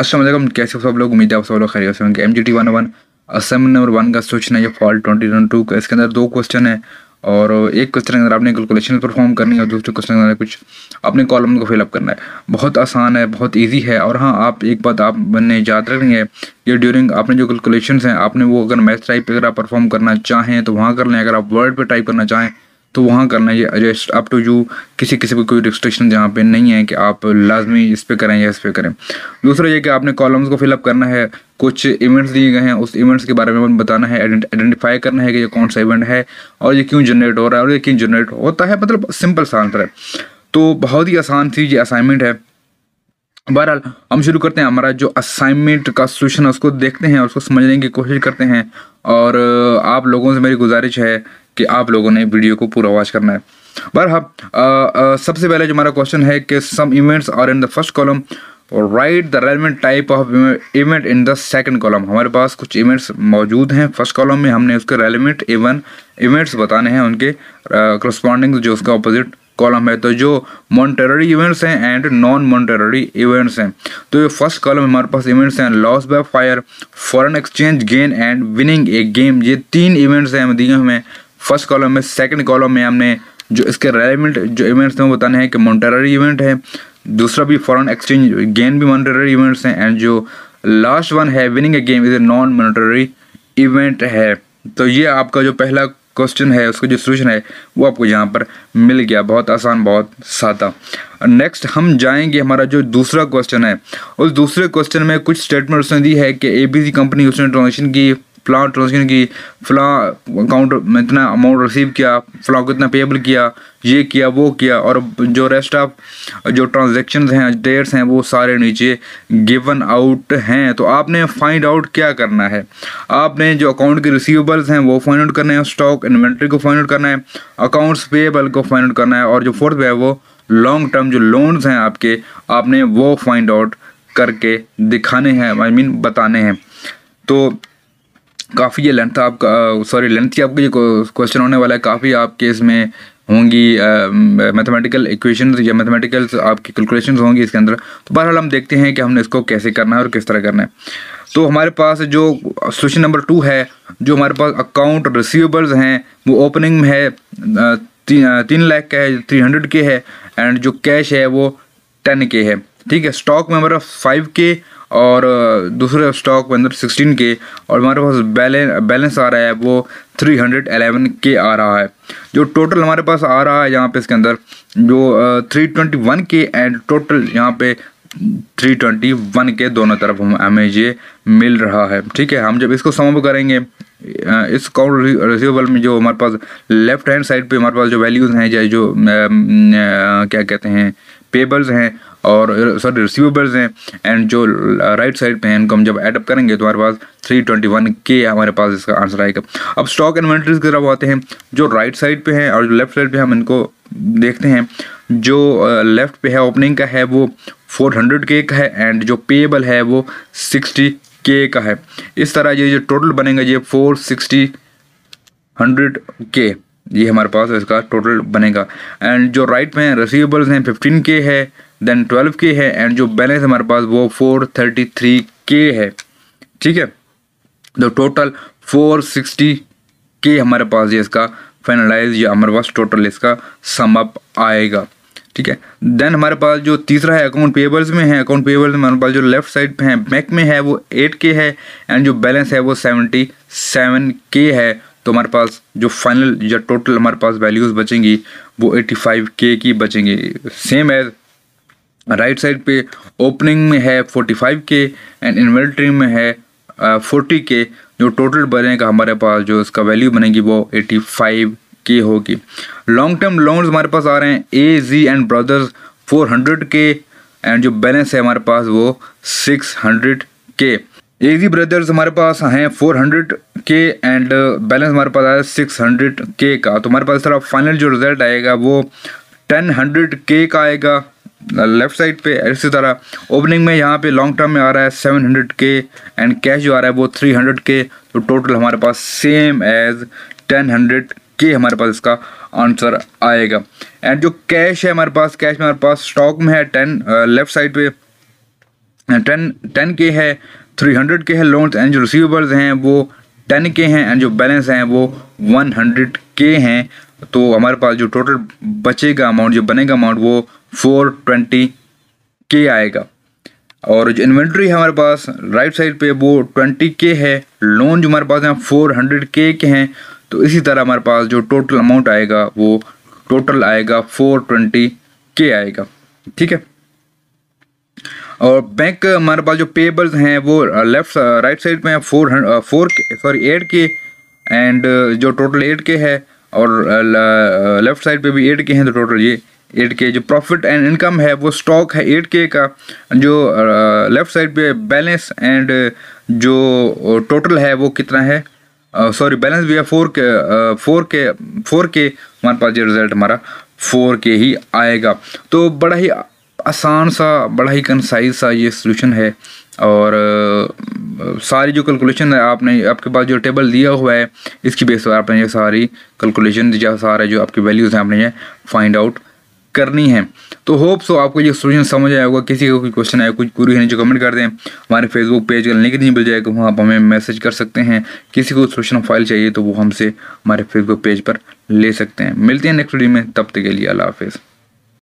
असलम कैसे सब लोग, उम्मीद है आप सब लोग खैरियत से होंगे। MGT 101 असाइनमेंट नंबर 1 का सोचना है फॉल 2022 का। इसके अंदर 2 क्वेश्चन है और एक क्वेश्चन के अंदर आपने कैलकुलेशन परफॉर्म करनी है और दूसरे क्वेश्चन के अंदर कुछ अपने कॉलम को फिलअप करना है। बहुत आसान है, बहुत ईजी है। और हाँ, आप एक बात आप मैंने याद रखनी है कि ड्यूरिंग आपने जो कैलकुलेशन हैं आपने वो अगर मैथ टाइप अगर आप परफॉर्म करना चाहें तो वहाँ कर लें, अगर आप वर्ड पर टाइप करना चाहें तो वहाँ करना है। एडजस्ट अप टू यू, किसी किसी पर कोई रिस्ट्रिक्शन यहाँ पे नहीं है कि आप लाजमी इस पे करें या इस पे करें। दूसरा ये कि आपने कॉलम्स को फिलअप करना है, कुछ इवेंट्स दिए गए हैं उस इवेंट्स के बारे में बताना है, आइडेंटिफाई करना है कि ये कौन सा इवेंट है और ये क्यों जनरेट हो रहा है और ये क्यों जनरेट होता है। मतलब सिंपल सा आंसर है, तो बहुत ही आसान सी ये असाइनमेंट है। बहरहाल हम शुरू करते हैं, हमारा जो असाइनमेंट का सोल्यूशन है उसको देखते हैं और उसको समझने की कोशिश करते हैं। और आप लोगों से मेरी गुजारिश है कि आप लोगों ने वीडियो को पूरा वॉच करना है। बहरहाल सबसे पहले जो हमारा क्वेश्चन है कि some events are in the first column और write the relevant type of event in the second column. हमारे पास कुछ इवेंट्स मौजूद हैं फर्स्ट कॉलम में, हमने उसके रेलेवेंट इवेंट्स बताने हैं, उनके करस्पॉन्डिंग जो उसका अपोजिट कॉलम है। तो जो मॉनिटरी इवेंट्स हैं एंड नॉन मॉनिटरी इवेंट्स हैं। तो ये फर्स्ट कॉलम में हमारे पास इवेंट्स हैं loss by fire, foreign exchange gain and winning a game. ये 3 इवेंट्स हैं दिए हमें फर्स्ट कॉलम में। सेकंड कॉलम में हमने जो इसके रेलेवेंट जो इवेंट्स हैं वो बताने हैं कि मॉनिटरी इवेंट है, दूसरा भी फॉरेन एक्सचेंज गेन भी मॉनिटरी इवेंट्स हैं, एंड जो लास्ट वन है winning a game is a non monetary event है। तो ये आपका जो पहला क्वेश्चन है उसका जो सोल्यूशन है वो आपको यहाँ पर मिल गया, बहुत आसान, बहुत सादा। नेक्स्ट हम जाएंगे, हमारा जो दूसरा क्वेश्चन है उस दूसरे क्वेश्चन में कुछ स्टेटमेंट उसने दी है कि ABC कंपनी उसने ट्रांजेक्शन की, फलां ट्रांजेक्शन की, फलां अकाउंट में इतना अमाउंट रिसीव किया, फलां को इतना पेबल किया, ये किया वो किया, और जो रेस्ट ऑफ जो ट्रांजेक्शन हैं डेट्स हैं वो सारे नीचे गिवन आउट हैं। तो आपने फाइंड आउट क्या करना है, आपने जो अकाउंट के रिसीवेबल्स हैं वो फाइंड आउट करना है, स्टॉक इन्वेंट्री को फाइंड आउट करना है, अकाउंट्स पेबल को फाइंड आउट करना है, और जो फोर्थ है वो लॉन्ग टर्म जो लोन्स हैं आपके आपने वो फाइंड आउट करके दिखाने हैं, आई मीन बताने हैं। तो काफ़ी ये लेंथ आपका लेंथ आपका ये क्वेश्चन होने वाला है, काफ़ी आपके इसमें होंगी मैथमेटिकल इक्वेशंस या मैथमेटिकल आपकी कैलकुलेशंस होंगी इसके अंदर। तो बहरहाल हम देखते हैं कि हमने इसको कैसे करना है और किस तरह करना है। तो हमारे पास जो सोल्यूशन नंबर 2 है, जो हमारे पास अकाउंट रिसीवेबल्स हैं वो ओपनिंग में है 3 लाख का है, 300K है, एंड जो कैश है वो 10K है, ठीक है। स्टॉक में हमारा 5K और दूसरे स्टॉक के अंदर 16K और हमारे पास बैलेंस आ रहा है वो 311K आ रहा है। जो टोटल हमारे पास आ रहा है यहाँ पे इसके अंदर जो 321K एंड टोटल यहाँ पे 321K दोनों तरफ हमें ये मिल रहा है, ठीक है। हम जब इसको सम करेंगे इस अकाउंट रिसीवेबल में जो हमारे पास लेफ्ट हैंड साइड पे हमारे पास जो वैल्यूज़ हैं चाहे जो क्या कहते हैं पेबल्स हैं और सॉरी रिसीवेबल्स हैं, एंड जो राइट साइड पे हैं इनको हम जब एडअप करेंगे तो हमारे पास 321K हमारे पास इसका आंसर आएगा। अब स्टॉक इन्वेंट्रीज की तरफ आते हैं जो राइट साइड पे हैं और जो लेफ्ट साइड पे हम इनको देखते हैं। जो लेफ्ट पे है ओपनिंग का है वो 400K का है एंड जो पेबल है वो 60K का है। इस तरह ये जो टोटल बनेगा ये 460 100K ये हमारे पास इसका टोटल बनेगा। एंड जो राइट में रिसीवेबल्स हैं 15K है, देन 12K है, एंड जो बैलेंस हमारे पास वो 433K है, ठीक है। तो टोटल 460K हमारे पास ये इसका फाइनलाइज या हमारे पास टोटल इसका सम अप आएगा, ठीक है। देन हमारे पास जो तीसरा है अकाउंट पेबल्स में है, अकाउंट पेबल्स में हमारे पास जो लेफ्ट साइड पे है बैंक में है वो 8K है एंड जो बैलेंस है वो 77K है। तो हमारे पास जो फाइनल या टोटल हमारे पास वैल्यूज़ बचेंगी वो 85K की बचेंगी। सेम एज राइट साइड पे ओपनिंग में है 45K एंड इन्वेंट्री में है 40K, जो टोटल बनेगा हमारे पास जो इसका वैल्यू बनेगी वो 85K होगी। लॉन्ग टर्म लोन्स हमारे पास आ रहे हैं AZ and brothers 400K and जो बैलेंस है हमारे पास वो 600K। AZ ब्रदर्स हमारे पास हैं 400K एंड बैलेंस हमारे पास आया 600K का। तो हमारे पास इस तरह फाइनल जो रिजल्ट आएगा वो 1000K का आएगा लेफ्ट साइड पे। इसी तरह ओपनिंग में यहाँ पे लॉन्ग टर्म में आ रहा है 700K एंड कैश जो आ रहा है वो 300K। तो टोटल हमारे पास सेम एज 1000K हमारे पास इसका आंसर आएगा। एंड जो कैश है हमारे पास, कैश में हमारे पास स्टॉक में है 10 लेफ्ट साइड पे टेन के है, 300 के है लोन्स, एंड जो रिसीवेबल्स हैं वो 10 के हैं, एंड जो बैलेंस हैं वो 100 के हैं। तो हमारे पास जो टोटल बचेगा अमाउंट, जो बनेगा अमाउंट वो 420 के आएगा। और जो इन्वेंट्री है हमारे पास राइट साइड पे वो 20 के है, लोन जो हमारे पास हैं 400 के हैं। तो इसी तरह हमारे पास जो टोटल अमाउंट आएगा वो टोटल आएगा 420 के आएगा, ठीक है। और बैंक हमारे पास जो पेबल्स हैं वो लेफ्ट राइट साइड पे हैं 8 के, एंड जो टोटल 8 के है, और लेफ्ट साइड पे भी 8 के हैं, तो टोटल ये 8 के। जो प्रॉफिट एंड इनकम है वो स्टॉक है 8 के का, जो लेफ्ट साइड पे बैलेंस एंड जो टोटल है वो कितना है, सॉरी बैलेंस भी है 4 के। हमारे पास ये रिजल्ट हमारा 4 के ही आएगा। तो बड़ा ही आसान सा, बड़ा ही कंसाइज सा ये सोल्यूशन है, और सारी जो कैलकुलेशन है आपने, आपके पास जो टेबल दिया हुआ है इसकी बेस पर आपने ये सारी कैलकुलेशन, जो सारे जो आपके वैल्यूज़ हैं आपने ये फाइंड आउट करनी है। तो होप सो आपको ये सोल्यूशन समझ आया होगा। किसी का कोई क्वेश्चन आया, कुछ क्वेरी है नीचे कमेंट कर दें। हमारे फेसबुक पेज का लिंक नहीं मिल जाएगा, वहाँ आप हमें मैसेज कर सकते हैं। किसी को सोल्यूशन फाइल चाहिए तो वो हमसे हमारे फेसबुक पेज पर ले सकते हैं। मिलते हैं नेक्स्ट वीडियो में, तब तक के लिए अल्लाह हाफिज़।